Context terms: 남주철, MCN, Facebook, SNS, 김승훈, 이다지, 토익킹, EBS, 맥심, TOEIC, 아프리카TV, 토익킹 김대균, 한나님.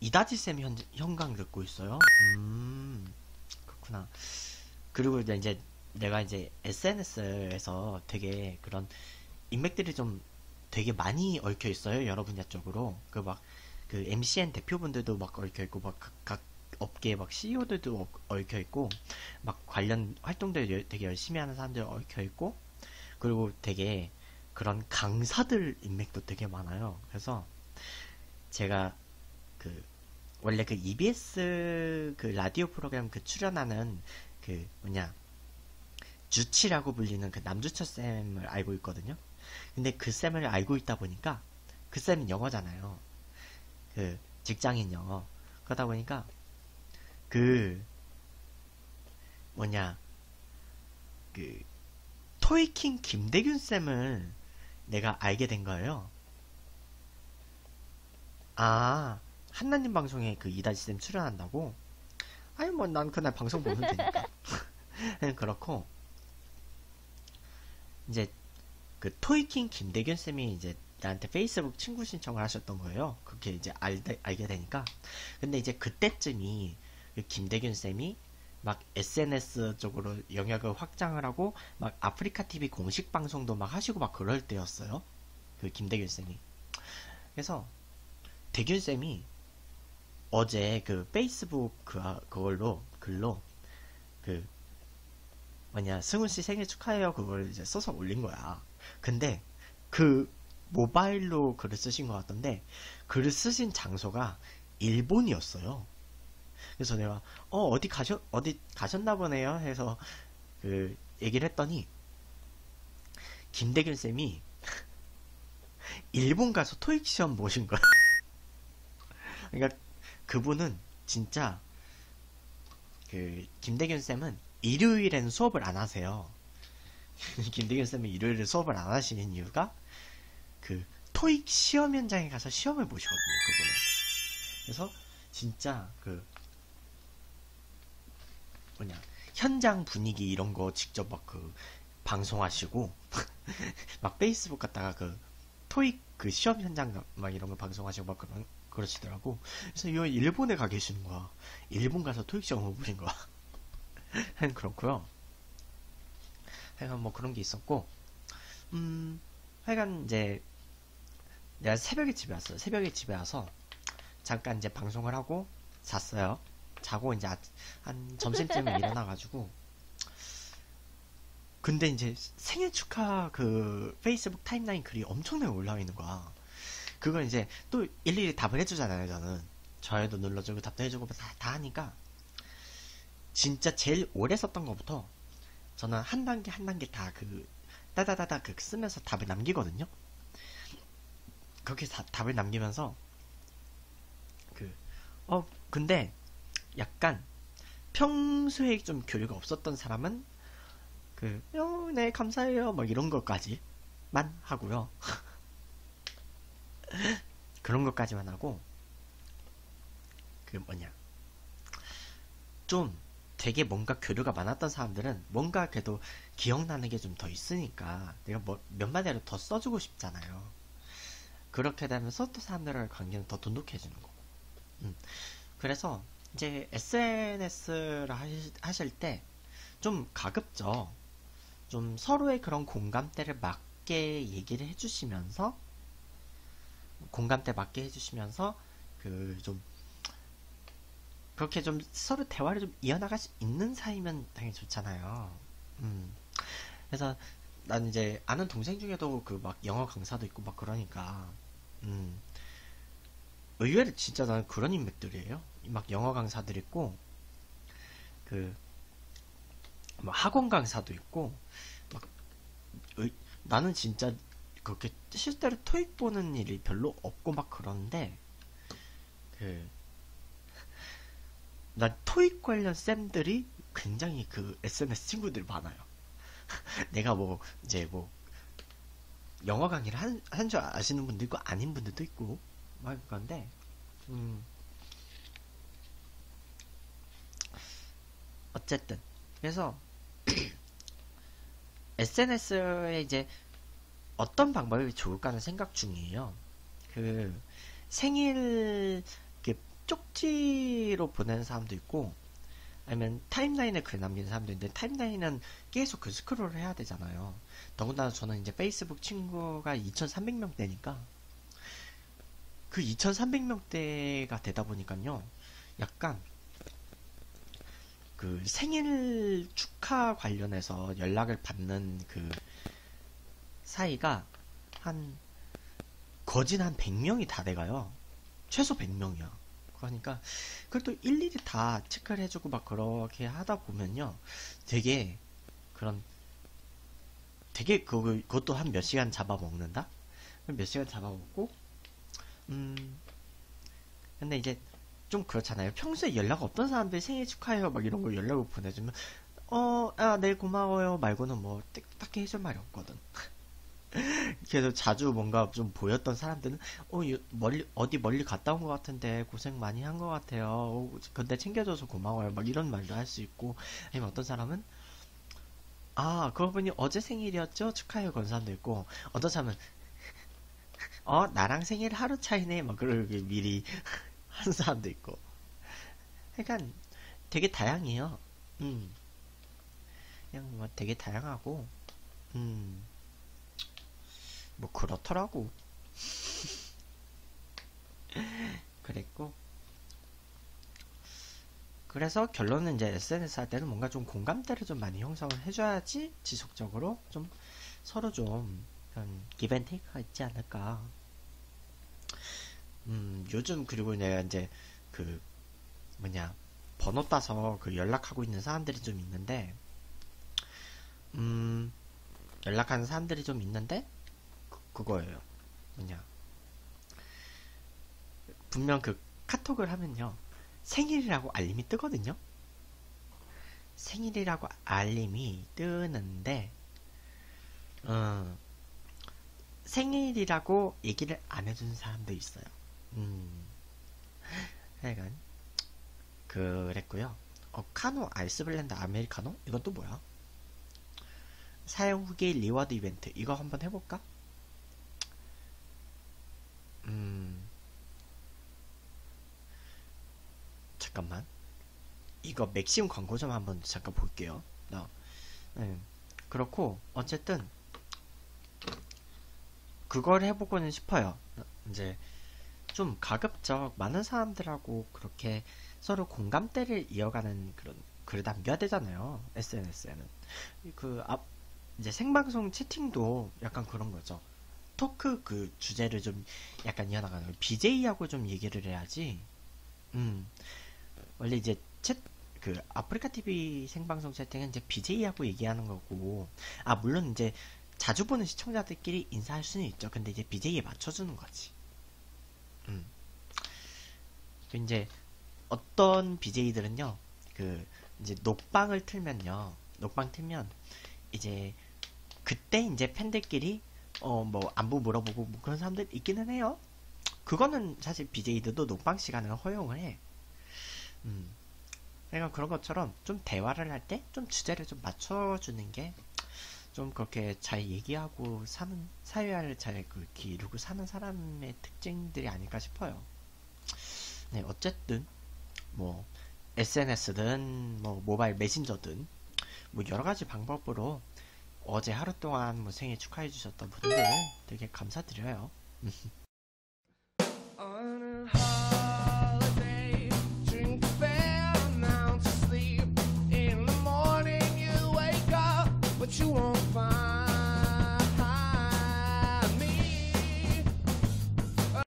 이다지쌤 현강 듣고 있어요? 그렇구나. 그리고 이제 내가 이제 SNS에서 되게 그런 인맥들이 좀 되게 많이 얽혀 있어요. 여러 분야 쪽으로. 그 막 그 MCN 대표분들도 막 얽혀 있고, 막 각 업계 막 CEO들도 얽혀 있고, 막 관련 활동들 되게 열심히 하는 사람들 얽혀 있고, 그리고 되게 그런 강사들 인맥도 되게 많아요. 그래서 제가 그 원래 그 EBS 그 라디오 프로그램 그 출연하는 그 주치라고 불리는 그 남주철 쌤을 알고 있거든요. 근데 그 쌤을 알고 있다 보니까 그 쌤은 영어잖아요. 그 직장인 영어. 그러다 보니까 그 그 토익킹 김대균 쌤을 내가 알게 된 거예요. 아, 한나님 방송에 그 이다지 쌤 출연한다고? 아니 뭐 난 그날 방송 보면 되니까. 그렇고 이제 그 토익킹 김대균 쌤이 이제 나한테 페이스북 친구 신청을 하셨던 거예요. 그렇게 이제 알게 되니까. 근데 이제 그때쯤이 그 김대균 쌤이 막 SNS 쪽으로 영역을 확장을 하고 막 아프리카TV 공식 방송도 막 하시고 막 그럴 때였어요. 그 김대균 쌤이. 그래서 대균 쌤이 어제 그 페이스북 그걸로 글로 그 승훈 씨 생일 축하해요. 그걸 이제 써서 올린 거야. 근데 그 모바일로 글을 쓰신 것 같던데 글을 쓰신 장소가 일본이었어요. 그래서 내가 어디 가셨나 보네요 해서 그 얘기를 했더니 김대균 쌤이 일본 가서 토익 시험 보신 거야. 그러니까 그분은 진짜 그 김대균 쌤은 일요일에는 수업을 안 하세요. 김대균 쌤은 일요일에 수업을 안 하시는 이유가 그 토익 시험 현장에 가서 시험을 보시거든요. 그거는. 그래서 진짜 그 현장 분위기 이런 거 직접 막 그 방송하시고 막 페이스북 갔다가 그 토익 그 시험 현장 막 이런 거 방송하시고 막 그러시더라고. 그래서 이거 일본에 가 계시는 거야. 일본 가서 토익 시험을 보신 거야. 그렇고요. 하여간 뭐 그런 게 있었고, 하여간 이제 내가 새벽에 집에 왔어요. 새벽에 집에 와서 잠깐 이제 방송을 하고 잤어요. 자고 이제 한 점심쯤에 일어나가지고, 근데 이제 생일 축하 그 페이스북 타임라인 글이 엄청나게 올라와 있는 거야. 그걸 이제 또 일일이 답을 해주잖아요. 저는 저에도 눌러주고 답도 해주고 다 하니까. 진짜 제일 오래 썼던 것부터 저는 한 단계 한 단계 다 그 따다다다 그 쓰면서 답을 남기거든요. 그렇게 답을 남기면서 그 근데 약간 평소에 좀 교류가 없었던 사람은 그 네 감사해요 막 이런 것까지만 하고요. 그런 것까지만 하고 그 좀 되게 뭔가 교류가 많았던 사람들은 뭔가 그래도 기억나는 게 좀 더 있으니까 내가 뭐 몇 마디를 더 써주고 싶잖아요. 그렇게 되면서 또 사람들과의 관계는 더 돈독해지는 거고. 그래서 이제 SNS를 하실 때 좀 가급적 좀 서로의 그런 공감대를 맞게 얘기를 해주시면서 공감대 맞게 해주시면서 그 좀 그렇게 좀 서로 대화를 좀 이어나갈 수 있는 사이면 당연히 좋잖아요. 그래서 난 이제 아는 동생 중에도 그 막 영어 강사도 있고 막 그러니까 의외로 진짜 나는 그런 인맥들이에요. 막 영어 강사들 있고 그 뭐 학원 강사도 있고 막 나는 진짜 그렇게 실제로 토익 보는 일이 별로 없고 막 그런데 그 난 토익 관련 쌤들이 굉장히 그 SNS 친구들이 많아요. 내가 뭐 이제 뭐 영어 강의를 한 줄 아시는 분도 있고 아닌 분들도 있고 막 그런데 어쨌든 그래서 SNS에 이제 어떤 방법이 좋을까 하는 생각 중이에요. 그 생일 쪽지로 보내는 사람도 있고, 아니면 타임라인에 글 남기는 사람도 있는데, 타임라인은 계속 글 스크롤을 해야 되잖아요. 더군다나 저는 이제 페이스북 친구가 2,300명대니까 그 2,300명대가 되다 보니까요, 약간 그 생일 축하 관련해서 연락을 받는 그 사이가 한 거진 한 100명이 다 돼가요. 최소 100명이야. 그러니까 그걸 또 일일이 다 체크를 해주고 막 그렇게 하다 보면요, 되게 그런 되게 그것도 한 몇 시간 잡아먹는다? 몇 시간 잡아먹고, 근데 이제 좀 그렇잖아요. 평소에 연락 없던 사람들이 생일 축하해요 막 이런 거 연락을 보내주면, 아, 내일 고마워요 말고는 뭐 딱히 해줄 말이 없거든. 그래서 자주 뭔가 좀 보였던 사람들은, 어디 멀리 갔다 온 것 같은데 고생 많이 한 것 같아요. 근데 챙겨줘서 고마워요 막 이런 말도 할 수 있고, 아니면 어떤 사람은, 아, 그러고 보니 어제 생일이었죠? 축하해요. 그런 사람도 있고, 어떤 사람은, 나랑 생일 하루 차이네 막 그렇게 미리 하는 사람도 있고. 그러니까 되게 다양해요. 그냥 뭐 되게 다양하고, 뭐 그렇더라고. 그랬고, 그래서 결론은 이제 SNS 할 때는 뭔가 좀 공감대를 좀 많이 형성을 해줘야지 지속적으로 좀 서로 좀 기브 앤 테이크가 있지 않을까. 요즘 그리고 내가 이제 그 뭐냐 번호 따서 그 연락하고 있는 사람들이 좀 있는데, 연락하는 사람들이 좀 있는데 그거예요. 뭐냐, 분명 그 카톡을 하면요, 생일이라고 알림이 뜨거든요. 생일이라고 알림이 뜨는데, 생일이라고 얘기를 안 해주는 사람도 있어요. 하여간 그랬고요. 카노 아이스블렌드 아메리카노? 이건 또 뭐야? 사용 후기 리워드 이벤트, 이거 한번 해볼까? 잠깐만, 이거 맥심 광고 좀 한번 잠깐 볼게요. 그렇고 어쨌든 그걸 해보고는 싶어요. 이제 좀 가급적 많은 사람들하고 그렇게 서로 공감대를 이어가는 그런 글을 남겨야 되잖아요, SNS에는. 이제 생방송 채팅도 약간 그런 거죠. 토크 그 주제를 좀 약간 이어나가는, BJ하고 좀 얘기를 해야지. 원래 이제 그 아프리카TV 생방송 채팅은 이제 BJ하고 얘기하는 거고, 물론 이제 자주 보는 시청자들끼리 인사할 수는 있죠. 근데 이제 BJ에 맞춰주는 거지. 이제 어떤 BJ들은요, 그 이제 녹방 틀면 이제 그때 이제 팬들끼리 뭐 안부 물어보고 뭐 그런 사람들 있기는 해요. 그거는 사실 BJ들도 녹방 시간을 허용을 해. 그러니까 그런 것처럼 좀 대화를 할 때 좀 주제를 좀 맞춰주는 게, 좀 그렇게 잘 얘기하고 사는, 사회화를 잘 이루고 사는 사람의 특징들이 아닐까 싶어요. 네, 어쨌든 뭐 SNS든 뭐 모바일 메신저든 뭐 여러 가지 방법으로 어제 하루 동안 뭐 생일 축하해 주셨던 분들 되게 감사드려요.